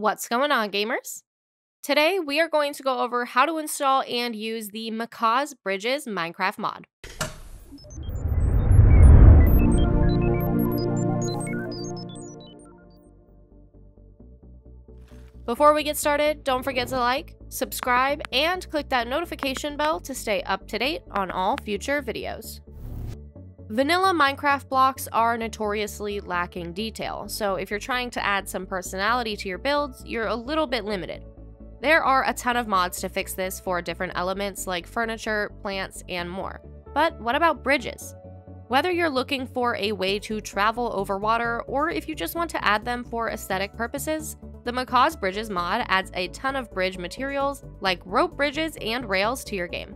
What's going on, gamers? Today we are going to go over how to install and use the Macaw's Bridges Minecraft mod. Before we get started, don't forget to like, subscribe, and click that notification bell to stay up to date on all future videos. Vanilla Minecraft blocks are notoriously lacking detail, so if you're trying to add some personality to your builds, you're a little bit limited. There are a ton of mods to fix this for different elements like furniture, plants, and more. But what about bridges? Whether you're looking for a way to travel over water, or if you just want to add them for aesthetic purposes, the Macaw's Bridges mod adds a ton of bridge materials like rope bridges and rails to your game.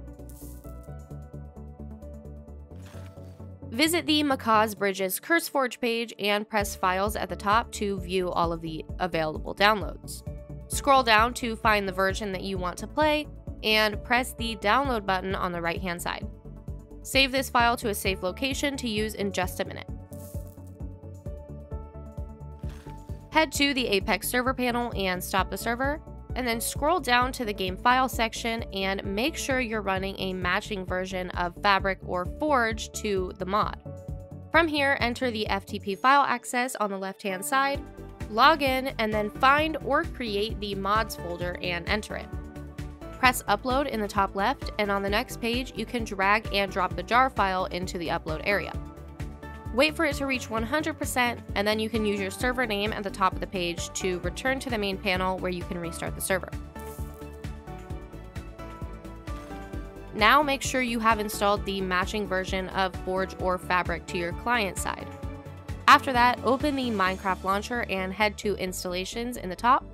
Visit the Macaw's Bridges CurseForge page and press Files at the top to view all of the available downloads. Scroll down to find the version that you want to play and press the Download button on the right-hand side. Save this file to a safe location to use in just a minute. Head to the Apex server panel and stop the server, and then scroll down to the game file section and make sure you're running a matching version of Fabric or Forge to the mod. From here, enter the FTP file access on the left-hand side, log in, and then find or create the mods folder and enter it. Press Upload in the top left, and on the next page, you can drag and drop the jar file into the upload area. Wait for it to reach 100%, and then you can use your server name at the top of the page to return to the main panel where you can restart the server. Now make sure you have installed the matching version of Forge or Fabric to your client side. After that, open the Minecraft launcher and head to Installations in the top,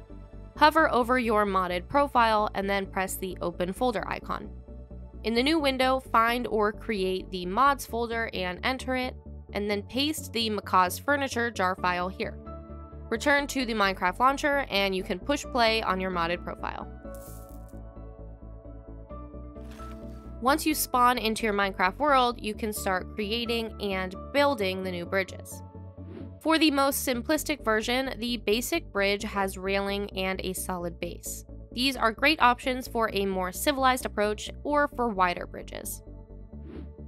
hover over your modded profile, and then press the Open Folder icon. In the new window, find or create the mods folder and enter it, and then paste the Macaw's Furniture jar file here. Return to the Minecraft launcher and you can push play on your modded profile. Once you spawn into your Minecraft world, you can start creating and building the new bridges. For the most simplistic version, the basic bridge has railing and a solid base. These are great options for a more civilized approach or for wider bridges.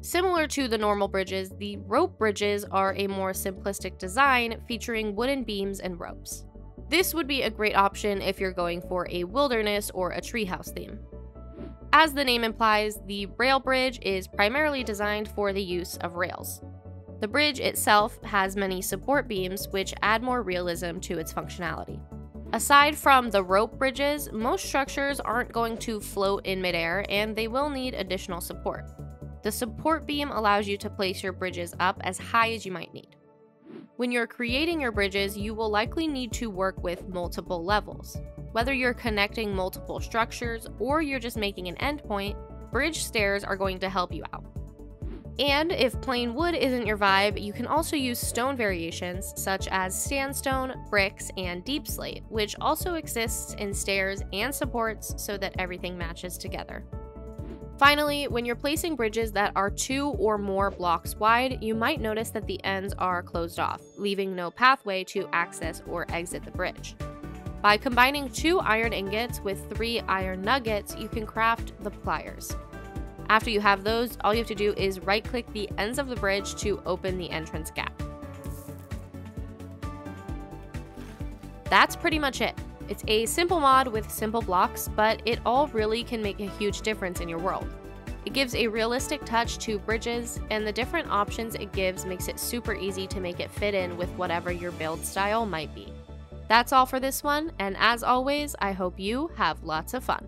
Similar to the normal bridges, the rope bridges are a more simplistic design featuring wooden beams and ropes. This would be a great option if you're going for a wilderness or a treehouse theme. As the name implies, the rail bridge is primarily designed for the use of rails. The bridge itself has many support beams which add more realism to its functionality. Aside from the rope bridges, most structures aren't going to float in midair and they will need additional support. The support beam allows you to place your bridges up as high as you might need. When you're creating your bridges, you will likely need to work with multiple levels. Whether you're connecting multiple structures or you're just making an endpoint, bridge stairs are going to help you out. And if plain wood isn't your vibe, you can also use stone variations such as sandstone, bricks, and deep slate, which also exists in stairs and supports so that everything matches together. Finally, when you're placing bridges that are 2 or more blocks wide, you might notice that the ends are closed off, leaving no pathway to access or exit the bridge. By combining 2 iron ingots with 3 iron nuggets, you can craft the pliers. After you have those, all you have to do is right-click the ends of the bridge to open the entrance gap. That's pretty much it. It's a simple mod with simple blocks, but it all really can make a huge difference in your world. It gives a realistic touch to bridges, and the different options it gives makes it super easy to make it fit in with whatever your build style might be. That's all for this one, and as always, I hope you have lots of fun.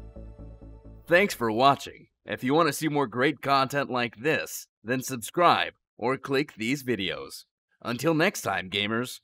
Thanks for watching. If you want to see more great content like this, then subscribe or click these videos. Until next time, gamers.